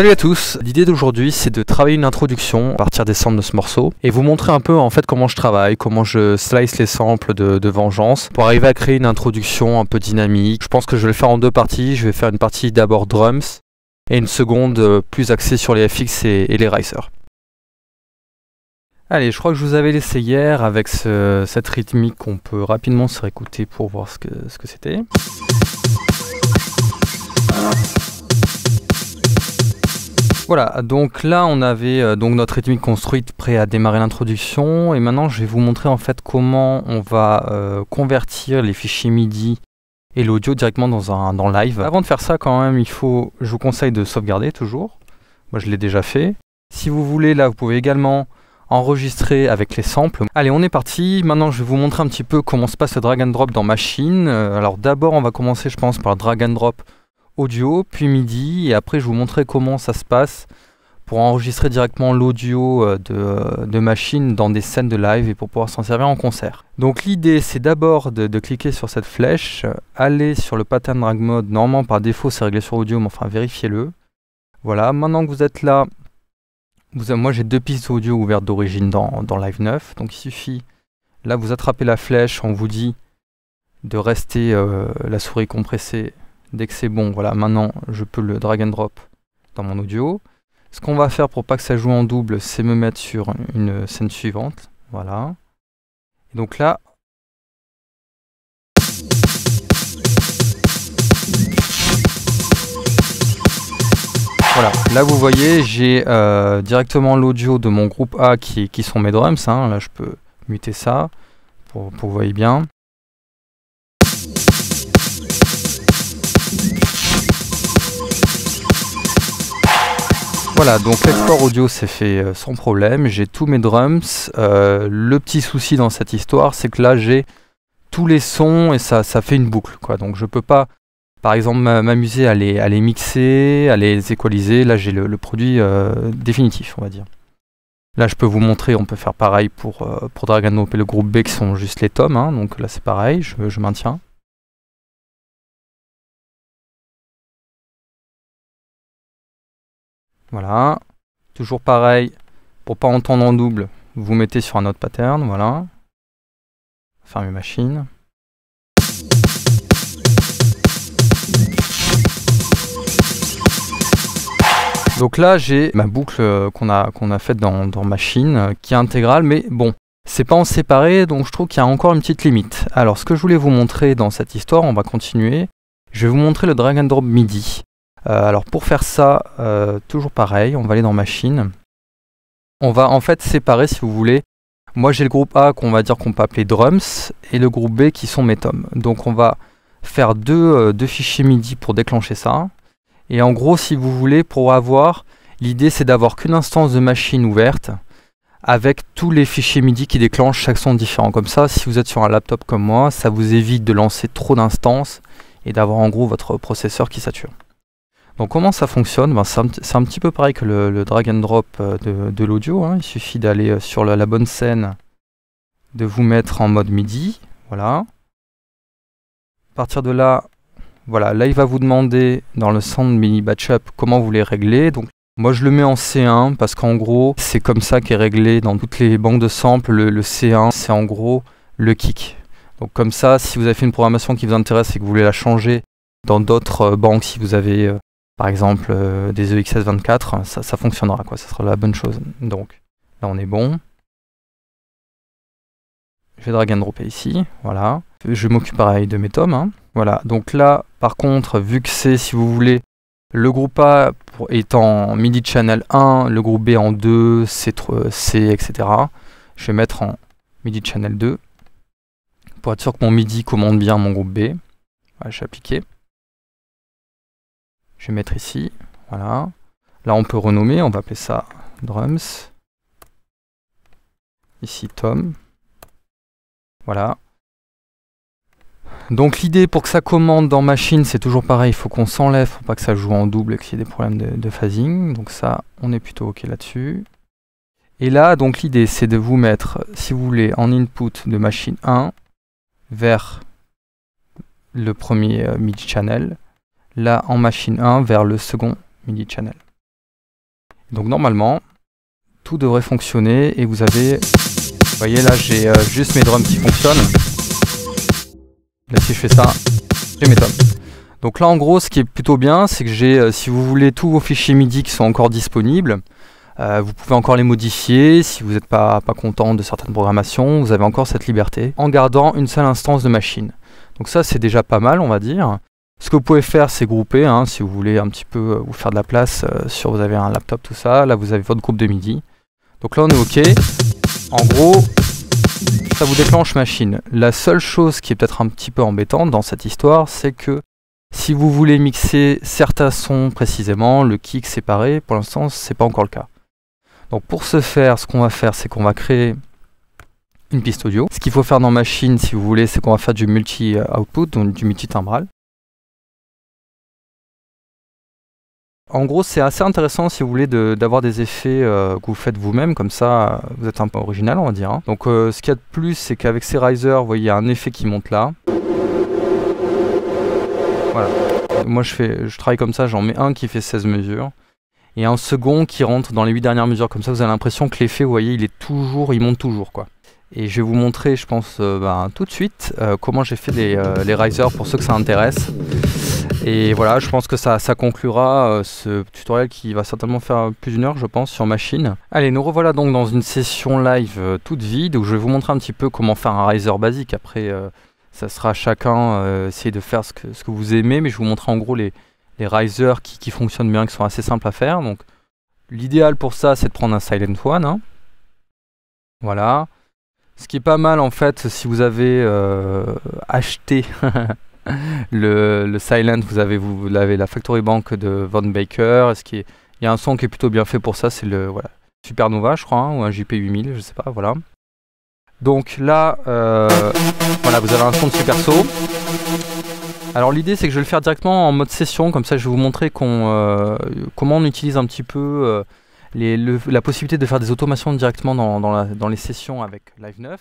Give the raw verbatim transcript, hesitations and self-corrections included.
Salut à tous, l'idée d'aujourd'hui c'est de travailler une introduction à partir des samples de ce morceau et vous montrer un peu en fait comment je travaille, comment je slice les samples de, de Vengeance pour arriver à créer une introduction un peu dynamique. Je pense que je vais le faire en deux parties, je vais faire une partie d'abord drums et une seconde plus axée sur les F X et, et les risers. Allez, je crois que je vous avais laissé hier avec ce, cette rythmique qu'on peut rapidement se réécouter pour voir ce que, ce que c'était. Voilà, donc là on avait euh, donc notre rythmique construite, prêt à démarrer l'introduction, et maintenant je vais vous montrer en fait comment on va euh, convertir les fichiers MIDI et l'audio directement dans un dans live. Avant de faire ça quand même, il faut, je vous conseille de sauvegarder toujours, moi je l'ai déjà fait. Si vous voulez, là vous pouvez également enregistrer avec les samples. Allez, on est parti, maintenant je vais vous montrer un petit peu comment se passe le drag and drop dans Machine. Euh, alors d'abord on va commencer je pense par le drag and drop audio, puis MIDI, et après je vous montrerai comment ça se passe pour enregistrer directement l'audio de, de Machine dans des scènes de live et pour pouvoir s'en servir en concert. Donc l'idée c'est d'abord de, de cliquer sur cette flèche, aller sur le pattern drag mode, normalement par défaut c'est réglé sur audio, mais enfin vérifiez-le. Voilà, maintenant que vous êtes là, vous avez, moi j'ai deux pistes audio ouvertes d'origine dans, dans Live neuf, donc il suffit, là vous attrapez la flèche, on vous dit de rester euh, la souris compressée. Dès que c'est bon, voilà, maintenant je peux le drag and drop dans mon audio. Ce qu'on va faire pour pas que ça joue en double, c'est me mettre sur une scène suivante. Voilà. Et donc là. Voilà, là vous voyez, j'ai euh, directement l'audio de mon groupe A qui, qui sont mes drums. Hein. Là je peux muter ça pour, pour vous voyez bien. Voilà, donc l'export audio s'est fait sans problème, j'ai tous mes drums. Euh, le petit souci dans cette histoire, c'est que là j'ai tous les sons et ça, ça fait une boucle, quoi. Donc je peux pas, par exemple, m'amuser à les, à les mixer, à les équaliser. Là j'ai le, le produit euh, définitif, on va dire. Là je peux vous montrer, on peut faire pareil pour, euh, pour Drag and Drop et le groupe B qui sont juste les tomes, hein. Donc là c'est pareil, je, je maintiens. Voilà, toujours pareil, pour pas entendre en double, vous mettez sur un autre pattern, voilà. Fermez machine. Donc là, j'ai ma boucle qu'on a, qu'on a faite dans, dans Machine, qui est intégrale, mais bon, c'est pas en séparé, donc je trouve qu'il y a encore une petite limite. Alors, ce que je voulais vous montrer dans cette histoire, on va continuer, je vais vous montrer le drag and drop MIDI. Euh, alors pour faire ça, euh, toujours pareil, on va aller dans Machine. On va en fait séparer si vous voulez. Moi j'ai le groupe A qu'on va dire qu'on peut appeler Drums et le groupe B qui sont mes tomes. Donc on va faire deux, euh, deux fichiers MIDI pour déclencher ça. Et en gros si vous voulez, pour avoir, l'idée c'est d'avoir qu'une instance de Machine ouverte avec tous les fichiers MIDI qui déclenchent chaque son différent. Comme ça, si vous êtes sur un laptop comme moi, ça vous évite de lancer trop d'instances et d'avoir en gros votre processeur qui sature. Donc comment ça fonctionne, ben, c'est un, un petit peu pareil que le, le drag and drop de, de l'audio, hein. Il suffit d'aller sur la, la bonne scène, de vous mettre en mode MIDI, voilà. À partir de là, voilà, là il va vous demander dans le Sound MIDI Batchup comment vous les réglez. Donc moi je le mets en C un parce qu'en gros c'est comme ça qu'est réglé dans toutes les banques de samples, le, le C un c'est en gros le kick. Donc comme ça, si vous avez fait une programmation qui vous intéresse et que vous voulez la changer dans d'autres banques, si vous avez par exemple euh, des E X S vingt-quatre, ça, ça fonctionnera, quoi, ça sera la bonne chose. Donc là on est bon. Je vais drag and dropper ici, voilà. Je m'occupe pareil de mes tomes, hein. Voilà, donc là par contre, vu que c'est, si vous voulez, le groupe A est en MIDI channel un, le groupe B en deux, C, C, et cetera. Je vais mettre en MIDI channel deux, pour être sûr que mon MIDI commande bien mon groupe B. Voilà, je vais appliquer. Je vais mettre ici, voilà. Là on peut renommer, on va appeler ça Drums. Ici Tom. Voilà. Donc l'idée pour que ça commande dans Machine, c'est toujours pareil, il faut qu'on s'enlève pour pas que ça joue en double et qu'il y ait des problèmes de, de phasing. Donc ça, on est plutôt ok là-dessus. Et là, donc l'idée c'est de vous mettre, si vous voulez, en input de Machine un vers le premier euh, MIDI channel. Là en Machine un vers le second MIDI channel. Donc normalement, tout devrait fonctionner et vous avez... Vous voyez là, j'ai euh, juste mes drums qui fonctionnent. Là, si je fais ça, j'ai mes tomes. Donc là, en gros, ce qui est plutôt bien, c'est que j'ai, euh, si vous voulez, tous vos fichiers M I D I qui sont encore disponibles. Euh, vous pouvez encore les modifier. Si vous n'êtes pas, pas content de certaines programmations, vous avez encore cette liberté en gardant une seule instance de machine. Donc ça, c'est déjà pas mal, on va dire. Ce que vous pouvez faire, c'est grouper, hein, si vous voulez un petit peu euh, vous faire de la place, euh, si vous avez un laptop, tout ça. Là, vous avez votre groupe de M I D I. Donc là, on est OK. En gros, ça vous déclenche machine. La seule chose qui est peut-être un petit peu embêtante dans cette histoire, c'est que si vous voulez mixer certains sons précisément, le kick séparé, pour l'instant, c'est pas encore le cas. Donc pour ce faire, ce qu'on va faire, c'est qu'on va créer une piste audio. Ce qu'il faut faire dans machine, si vous voulez, c'est qu'on va faire du multi-output, donc du multi-timbral. En gros, c'est assez intéressant, si vous voulez, d'avoir de, des effets euh, que vous faites vous-même, comme ça, vous êtes un peu original, on va dire. Hein. Donc euh, ce qu'il y a de plus, c'est qu'avec ces risers, vous voyez, il y a un effet qui monte là. Voilà. Moi, je, fais, je travaille comme ça, j'en mets un qui fait seize mesures. Et un second qui rentre dans les huit dernières mesures. Comme ça, vous avez l'impression que l'effet, vous voyez, il est toujours, il monte toujours, quoi. Et je vais vous montrer, je pense, euh, bah, tout de suite, euh, comment j'ai fait les, euh, les risers pour ceux que ça intéresse. Et voilà, je pense que ça, ça conclura euh, ce tutoriel qui va certainement faire plus d'une heure, je pense, sur machine. Allez, nous revoilà donc dans une session live euh, toute vide, où je vais vous montrer un petit peu comment faire un riser basique. Après, euh, ça sera chacun euh, essayer de faire ce que, ce que vous aimez, mais je vous montrerai en gros les... les risers qui, qui fonctionnent bien, qui sont assez simples à faire. Donc l'idéal pour ça, c'est de prendre un Silent One. Hein. Voilà. Ce qui est pas mal en fait, si vous avez euh, acheté le, le Silent, vous avez, vous, vous avez la Factory Bank de Von Baker. Ce qui est, il y a un son qui est plutôt bien fait pour ça, c'est le voilà, Supernova, je crois, hein, ou un J P huit mille, je sais pas, voilà. Donc là, euh, voilà, vous avez un son de Super Saut. Alors l'idée, c'est que je vais le faire directement en mode session, comme ça je vais vous montrer qu'on, euh, comment on utilise un petit peu euh, les, le, la possibilité de faire des automations directement dans, dans, la, dans les sessions avec Live neuf.